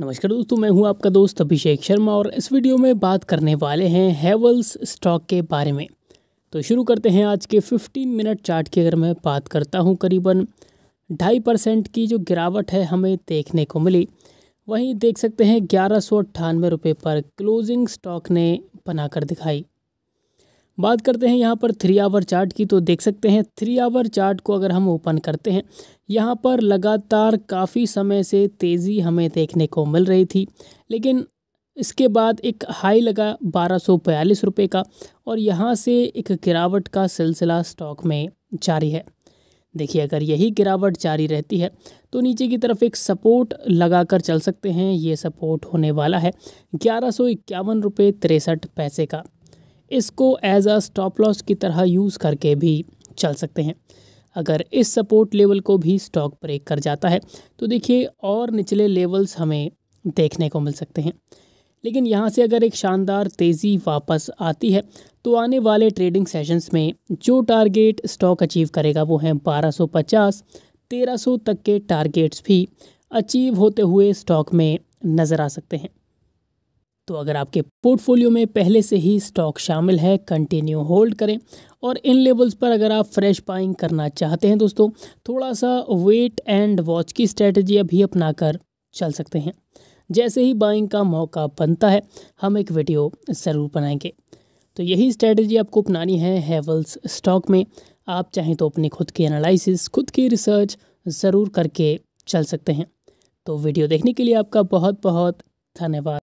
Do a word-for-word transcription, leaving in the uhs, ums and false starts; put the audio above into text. नमस्कार दोस्तों, मैं हूं आपका दोस्त अभिषेक शर्मा और इस वीडियो में बात करने वाले हैं हैवल्स स्टॉक के बारे में। तो शुरू करते हैं आज के पंद्रह मिनट चार्ट की। अगर मैं बात करता हूं, करीबन ढाई परसेंट की जो गिरावट है हमें देखने को मिली। वहीं देख सकते हैं ग्यारह सौ अट्ठानवे रुपये पर क्लोजिंग स्टॉक ने बनाकर दिखाई। बात करते हैं यहाँ पर थ्री आवर चार्ट की, तो देख सकते हैं थ्री आवर चार्ट को अगर हम ओपन करते हैं, यहाँ पर लगातार काफ़ी समय से तेज़ी हमें देखने को मिल रही थी, लेकिन इसके बाद एक हाई लगा बारह सौ बयालीस रुपये का और यहाँ से एक गिरावट का सिलसिला स्टॉक में जारी है। देखिए, अगर यही गिरावट जारी रहती है तो नीचे की तरफ एक सपोर्ट लगाकर चल सकते हैं। ये सपोर्ट होने वाला है ग्यारह सौ इक्यावन रुपये तिरसठ पैसे का। इसको एज अ स्टॉप लॉस की तरह यूज़ करके भी चल सकते हैं। अगर इस सपोर्ट लेवल को भी स्टॉक ब्रेक कर जाता है तो देखिए और निचले लेवल्स हमें देखने को मिल सकते हैं। लेकिन यहाँ से अगर एक शानदार तेज़ी वापस आती है तो आने वाले ट्रेडिंग सेशंस में जो टारगेट स्टॉक अचीव करेगा वो हैं बारह सौ पचास, तेरह सौ तक के टारगेट्स भी अचीव होते हुए स्टॉक में नज़र आ सकते हैं। तो अगर आपके पोर्टफोलियो में पहले से ही स्टॉक शामिल है, कंटिन्यू होल्ड करें। और इन लेवल्स पर अगर आप फ्रेश बाइंग करना चाहते हैं दोस्तों, थोड़ा सा वेट एंड वॉच की स्ट्रेटजी अभी अपना कर चल सकते हैं। जैसे ही बाइंग का मौका बनता है हम एक वीडियो ज़रूर बनाएंगे। तो यही स्ट्रेटजी आपको अपनानी है हैवल्स स्टॉक में। आप चाहें तो अपनी खुद की एनालिसिस, खुद की रिसर्च ज़रूर करके चल सकते हैं। तो वीडियो देखने के लिए आपका बहुत बहुत धन्यवाद।